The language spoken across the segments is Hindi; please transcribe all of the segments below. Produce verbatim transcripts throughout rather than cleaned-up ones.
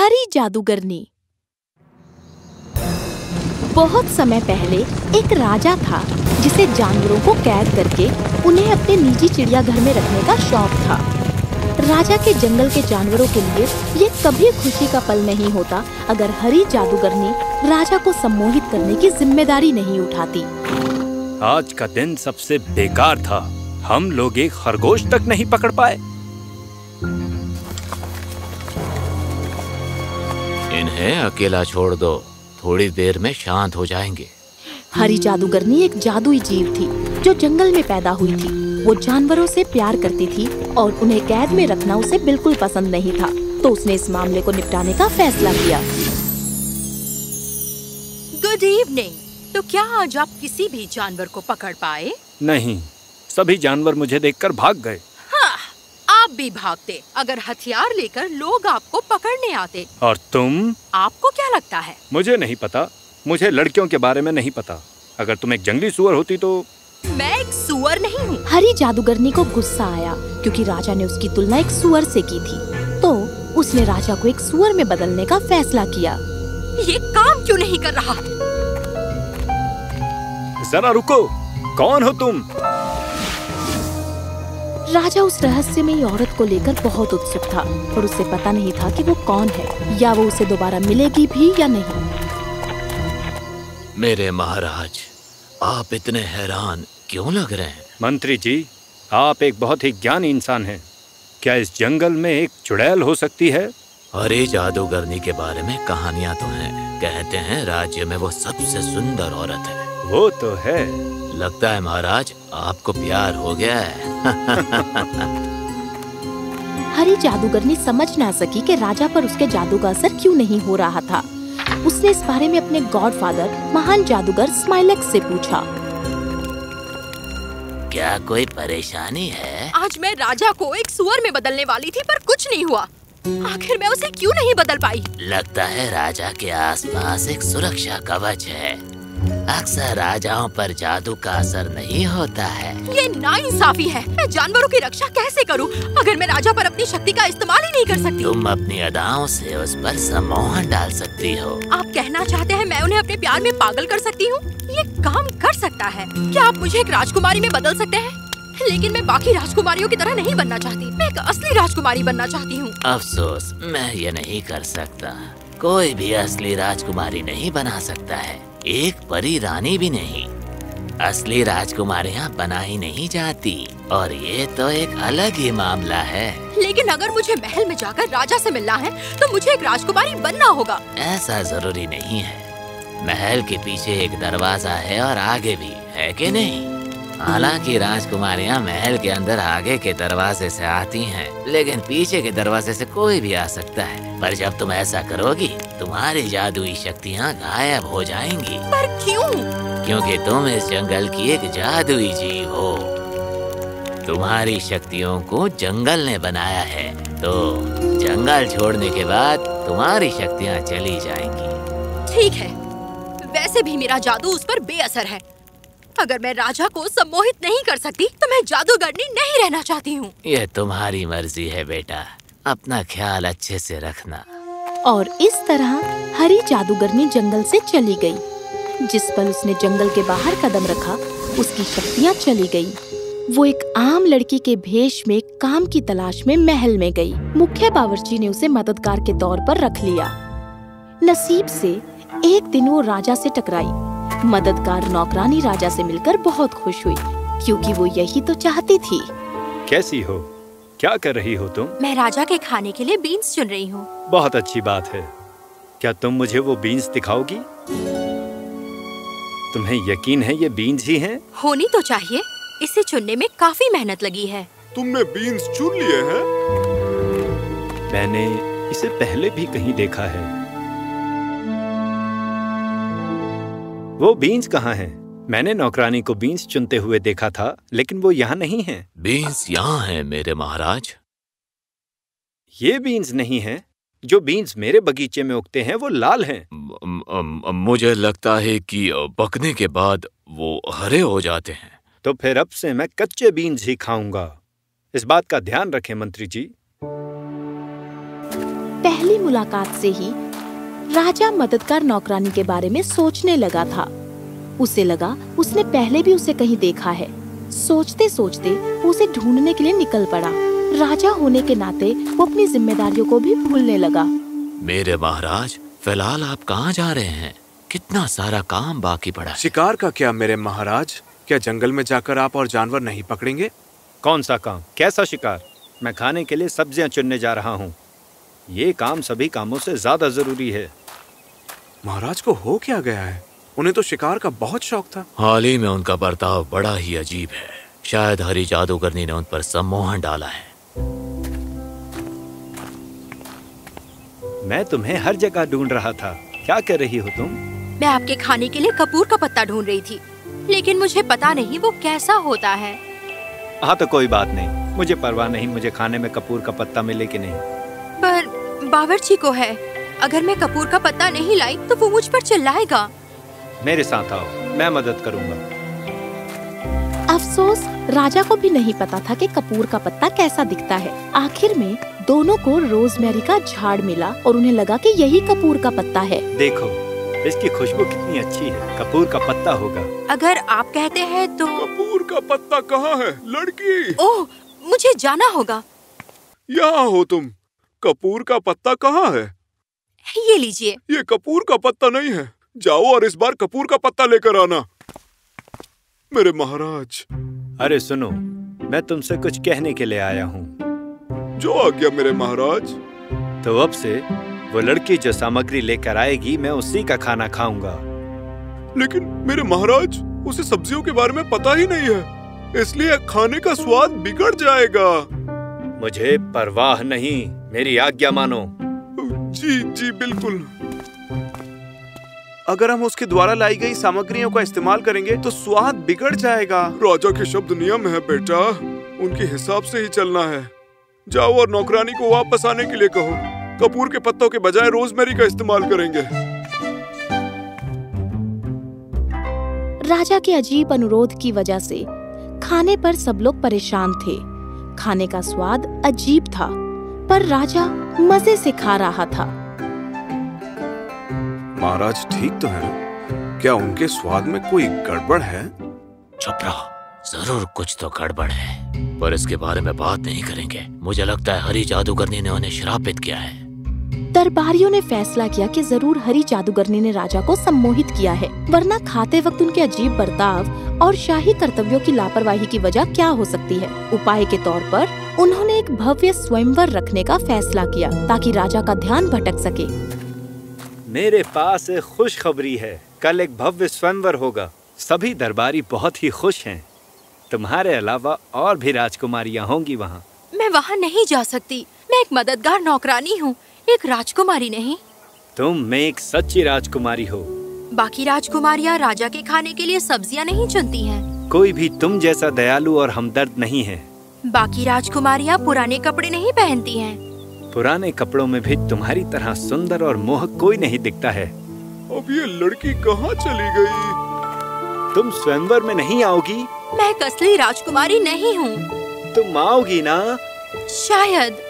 हरी जादूगरनी। बहुत समय पहले एक राजा था जिसे जानवरों को कैद करके उन्हें अपने निजी चिड़ियाघर में रखने का शौक था। राजा के जंगल के जानवरों के लिए ये कभी खुशी का पल नहीं होता अगर हरी जादूगरनी राजा को सम्मोहित करने की जिम्मेदारी नहीं उठाती। आज का दिन सबसे बेकार था। हम लोग एक खरगोश तक नहीं पकड़ पाए। इन्हें अकेला छोड़ दो, थोड़ी देर में शांत हो जाएंगे। हरी जादूगरनी एक जादुई जीव थी जो जंगल में पैदा हुई थी। वो जानवरों से प्यार करती थी और उन्हें कैद में रखना उसे बिल्कुल पसंद नहीं था, तो उसने इस मामले को निपटाने का फैसला किया। Good evening. तो क्या आज आप किसी भी जानवर को पकड़ पाए? नहीं, सभी जानवर मुझे देखकर भाग गए। हाँ, आप भी भागते अगर हथियार लेकर लोग आपको पकड़ने आते। और तुम? आपको क्या लगता है? मुझे नहीं पता, मुझे लड़कियों के बारे में नहीं पता। अगर तुम एक जंगली सुअर होती तो। मैं एक सुअर नहीं हूँ। हरी जादूगरनी को गुस्सा आया क्योंकि राजा ने उसकी तुलना एक सुअर से की थी, तो उसने राजा को एक सुअर में बदलने का फैसला किया। ये काम क्यों नहीं कर रहा? जरा रुको, कौन हो तुम? राजा उस रहस्यमयी औरत को लेकर बहुत उत्सुक था और उसे पता नहीं था कि वो कौन है या वो उसे दोबारा मिलेगी भी या नहीं। मेरे महाराज, आप इतने हैरान क्यों लग रहे हैं? मंत्री जी, आप एक बहुत ही ज्ञानी इंसान हैं। क्या इस जंगल में एक चुड़ैल हो सकती है? अरे जादूगरनी के बारे में कहानियाँ तो हैं। कहते हैं राज्य में वो सबसे सुंदर औरत है। वो तो है। लगता है महाराज आपको प्यार हो गया है। हरी जादूगरनी समझ ना सकी कि राजा पर उसके जादू का असर क्यों नहीं हो रहा था। उसने इस बारे में अपने गॉडफादर महान जादूगर स्माइलेक्स से पूछा। क्या कोई परेशानी है? आज मैं राजा को एक सुअर में बदलने वाली थी पर कुछ नहीं हुआ। आखिर मैं उसे क्यों नहीं बदल पाई? लगता है राजा के आसपास एक सुरक्षा कवच है। अक्सर राजाओं पर जादू का असर नहीं होता है। ये नाइंसाफी है। मैं जानवरों की रक्षा कैसे करूं अगर मैं राजा पर अपनी शक्ति का इस्तेमाल ही नहीं कर सकती? तुम अपनी अदाओं से उस पर सम्मोहन डाल सकती हो। आप कहना चाहते हैं मैं उन्हें अपने प्यार में पागल कर सकती हूँ? ये काम कर सकता है। क्या आप मुझे एक राजकुमारी में बदल सकते हैं? लेकिन मैं बाकी राजकुमारियों की तरह नहीं बनना चाहती। मैं एक असली राजकुमारी बनना चाहती हूँ। अफसोस, मैं ये नहीं कर सकता। कोई भी असली राजकुमारी नहीं बना सकता है, एक परी रानी भी नहीं। असली राजकुमारियाँ बनाई नहीं जाती, और ये तो एक अलग ही मामला है। लेकिन अगर मुझे महल में जाकर राजा से मिलना है तो मुझे एक राजकुमारी बनना होगा। ऐसा जरूरी नहीं है। महल के पीछे एक दरवाजा है और आगे भी है कि नहीं? हालांकि राजकुमारियाँ महल के अंदर आगे के दरवाजे से आती हैं, लेकिन पीछे के दरवाजे से कोई भी आ सकता है। पर जब तुम ऐसा करोगी तुम्हारी जादुई शक्तियाँ गायब हो जाएंगी। पर क्यों? क्योंकि तुम इस जंगल की एक जादुई जीव हो। तुम्हारी शक्तियों को जंगल ने बनाया है, तो जंगल छोड़ने के बाद तुम्हारी शक्तियाँ चली जाएंगी। ठीक है, वैसे भी मेरा जादू उस पर बेअसर है। अगर मैं राजा को सम्मोहित नहीं कर सकती तो मैं जादूगरनी नहीं रहना चाहती हूँ। यह तुम्हारी मर्जी है बेटा, अपना ख्याल अच्छे से रखना। और इस तरह हरी जादूगरनी जंगल से चली गई। जिस पल उसने जंगल के बाहर कदम रखा उसकी शक्तियाँ चली गई। वो एक आम लड़की के भेष में काम की तलाश में महल में गई। मुख्य बावर्ची ने उसे मददगार के तौर पर रख लिया। नसीब से एक दिन वो राजा से टकराई। मददगार नौकरानी राजा से मिलकर बहुत खुश हुई क्योंकि वो यही तो चाहती थी। कैसी हो? क्या कर रही हो तुम? मैं राजा के खाने के लिए बीन्स चुन रही हूँ। बहुत अच्छी बात है। क्या तुम मुझे वो बीन्स दिखाओगी? तुम्हें यकीन है ये बीन्स ही हैं? होनी तो चाहिए। इसे चुनने में काफी मेहनत लगी है। तुमने बीन्स चुन लिए हैं? मैंने इसे पहले भी कहीं देखा है। वो बीन्स कहाँ हैं? मैंने नौकरानी को बीन्स चुनते हुए देखा था, लेकिन वो यहाँ नहीं है। बीन्स यहाँ है मेरे महाराज। ये बीन्स नहीं हैं। जो बीन्स मेरे बगीचे में उगते हैं वो लाल हैं। मुझे लगता है कि पकने के बाद वो हरे हो जाते हैं। तो फिर अब से मैं कच्चे बीन्स ही खाऊंगा। इस बात का ध्यान रखें मंत्री जी। पहली मुलाकात से ही राजा मददगार नौकरानी के बारे में सोचने लगा था। उसे लगा उसने पहले भी उसे कहीं देखा है। सोचते सोचते उसे ढूंढने के लिए निकल पड़ा। राजा होने के नाते वो अपनी जिम्मेदारियों को भी भूलने लगा। मेरे महाराज, फिलहाल आप कहाँ जा रहे हैं? कितना सारा काम बाकी पड़ा है। शिकार का क्या मेरे महाराज? क्या जंगल में जाकर आप और जानवर नहीं पकड़ेंगे? कौन सा काम, कैसा शिकार? मैं खाने के लिए सब्जियां चुनने जा रहा हूँ। ये काम सभी कामों से ज्यादा जरूरी है। महाराज को हो क्या गया है? उन्हें तो शिकार का बहुत शौक था। हाल ही में उनका बर्ताव बड़ा ही अजीब है। शायद हरी जादूगरनी ने उन पर सम्मोहन डाला है। मैं तुम्हें हर जगह ढूंढ रहा था। क्या कर रही हो तुम? मैं आपके खाने के लिए कपूर का पत्ता ढूंढ रही थी, लेकिन मुझे पता नहीं वो कैसा होता है। हाँ तो कोई बात नहीं, मुझे परवाह नहीं मुझे खाने में कपूर का पत्ता मिले कि नहीं। पर बावर्ची को है, अगर मैं कपूर का पत्ता नहीं लाई तो वो मुझ पर चिल्लाएगा। मेरे साथ आओ, मैं मदद करूंगा। अफसोस, राजा को भी नहीं पता था कि कपूर का पत्ता कैसा दिखता है। आखिर में दोनों को रोजमेरी का झाड़ मिला और उन्हें लगा कि यही कपूर का पत्ता है। देखो इसकी खुशबू कितनी अच्छी है, कपूर का पत्ता होगा। अगर आप कहते हैं तो। कपूर का पत्ता कहाँ है लड़की? ओह, मुझे जाना होगा। यहाँ हो तुम, कपूर का पत्ता कहाँ है? ये लीजिए। ये कपूर का पत्ता नहीं है। जाओ और इस बार कपूर का पत्ता लेकर आना। मेरे महाराज। अरे सुनो, मैं तुमसे कुछ कहने के लिए आया हूँ। जो आज्ञा मेरे महाराज। तो अब से वो लड़की जो सामग्री लेकर आएगी, मैं उसी का खाना खाऊंगा। लेकिन मेरे महाराज, उसे सब्जियों के बारे में पता ही नहीं है, इसलिए खाने का स्वाद बिगड़ जाएगा। मुझे परवाह नहीं, मेरी आज्ञा मानो। जी जी बिल्कुल। अगर हम उसके द्वारा लाई गई सामग्रियों का इस्तेमाल करेंगे तो स्वाद बिगड़ जाएगा। राजा के शब्द नियम है बेटा, उनके हिसाब से ही चलना है। जाओ और नौकरानी को वापस आने के लिए कहो। कपूर के पत्तों के बजाय रोजमेरी का इस्तेमाल करेंगे। राजा के अजीब अनुरोध की वजह से खाने पर सब लोग परेशान थे। खाने का स्वाद अजीब था, पर राजा मजे से खा रहा था। महाराज ठीक तो है, क्या उनके स्वाद में कोई गड़बड़ है? चुप रहो, जरूर कुछ तो गड़बड़ है, पर इसके बारे में बात नहीं करेंगे। मुझे लगता है हरी जादूगरनी ने उन्हें श्रापित किया है। दरबारियों ने फैसला किया कि जरूर हरी जादूगरनी ने राजा को सम्मोहित किया है, वरना खाते वक्त उनके अजीब बर्ताव और शाही कर्तव्यों की लापरवाही की वजह क्या हो सकती है। उपाय के तौर पर उन्होंने एक भव्य स्वयंवर रखने का फैसला किया ताकि राजा का ध्यान भटक सके। मेरे पास एक खुशखबरी है, कल एक भव्य स्वयंवर होगा। सभी दरबारी बहुत ही खुश हैं। तुम्हारे अलावा और भी राजकुमारियाँ होंगी वहाँ। मैं वहाँ नहीं जा सकती, मैं एक मददगार नौकरानी हूँ, एक राजकुमारी नहीं। तुम मैं एक सच्ची राजकुमारी हो। बाकी राजकुमारियाँ राजा के खाने के लिए सब्जियाँ नहीं चुनती हैं। कोई भी तुम जैसा दयालु और हमदर्द नहीं है। बाकी राजकुमारियाँ पुराने कपड़े नहीं पहनती हैं। पुराने कपड़ों में भी तुम्हारी तरह सुंदर और मोहक कोई नहीं दिखता है। अब ये लड़की कहाँ चली गई? तुम स्वयंवर में नहीं आओगी? मैं एक असली राजकुमारी नहीं हूँ। तुम आओगी ना? शायद।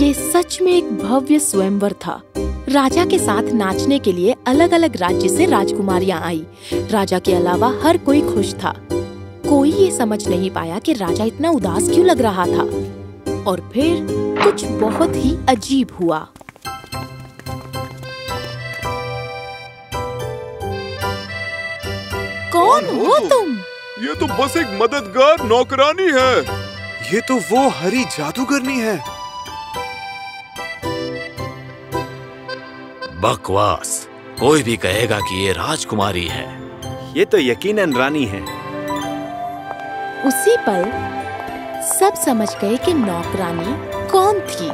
ये सच में एक भव्य स्वयंवर था। राजा के साथ नाचने के लिए अलग अलग राज्य से राजकुमारियां आई। राजा के अलावा हर कोई खुश था। कोई ये समझ नहीं पाया कि राजा इतना उदास क्यों लग रहा था। और फिर कुछ बहुत ही अजीब हुआ। कौन हो तुम? ये तो बस एक मददगार नौकरानी है। ये तो वो हरी जादूगरनी है। बकवास, कोई भी कहेगा कि ये राजकुमारी है। ये तो यकीनन रानी है। उसी पल सब समझ गए कि नौकरानी कौन थी।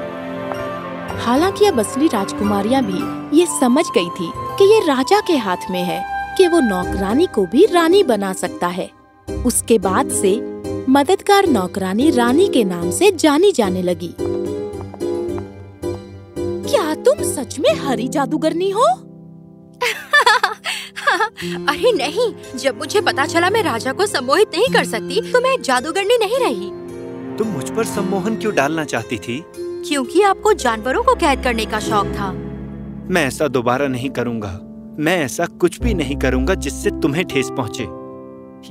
हालांकि अब असली राजकुमारियां भी ये समझ गई थी कि ये राजा के हाथ में है कि वो नौकरानी को भी रानी बना सकता है। उसके बाद से मददगार नौकरानी रानी के नाम से जानी जाने लगी। क्या तुम सच में हरी जादूगरनी हो? अरे नहीं, जब मुझे पता चला मैं राजा को सम्मोहित नहीं कर सकती तो मैं एक जादूगरनी नहीं रही। तुम मुझ पर सम्मोहन क्यों डालना चाहती थी? क्योंकि आपको जानवरों को कैद करने का शौक था। मैं ऐसा दोबारा नहीं करूंगा। मैं ऐसा कुछ भी नहीं करूंगा जिससे तुम्हें ठेस पहुंचे।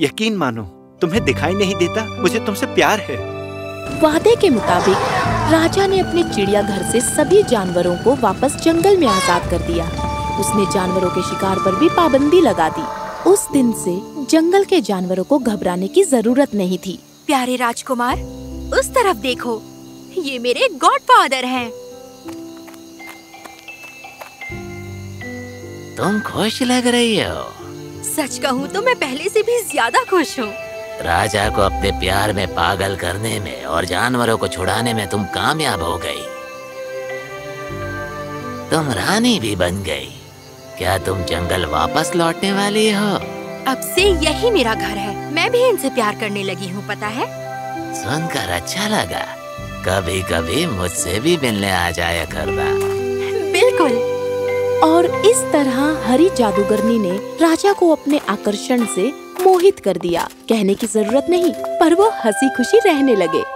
यकीन मानो, तुम्हें दिखाई नहीं देता मुझे तुमसे प्यार है। वादे के मुताबिक राजा ने अपने चिड़ियाघर से सभी जानवरों को वापस जंगल में आजाद कर दिया। उसने जानवरों के शिकार पर भी पाबंदी लगा दी। उस दिन से जंगल के जानवरों को घबराने की जरूरत नहीं थी। प्यारे राजकुमार, उस तरफ देखो, ये मेरे गॉडफादर हैं। तुम खुश लग रही हो। सच कहूँ तो मैं पहले से भी ज्यादा खुश हूँ। राजा को अपने प्यार में पागल करने में और जानवरों को छुड़ाने में तुम कामयाब हो गई। तुम रानी भी बन गई। क्या तुम जंगल वापस लौटने वाली हो? अब से यही मेरा घर है। मैं भी इनसे प्यार करने लगी हूँ, पता है। सुनकर अच्छा लगा। कभी कभी मुझसे भी मिलने आ जाया करना। बिल्कुल। और इस तरह हरी जादूगरनी ने राजा को अपने आकर्षण से मोहित कर दिया। कहने की जरूरत नहीं, पर वो हंसी खुशी रहने लगे।